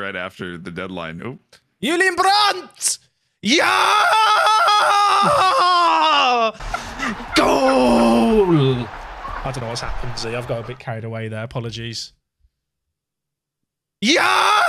right after the deadline. Oh. Julian Brandt! Yeah! Goal! I don't know what's happened, Z. I've got a bit carried away there. Apologies. Yeah!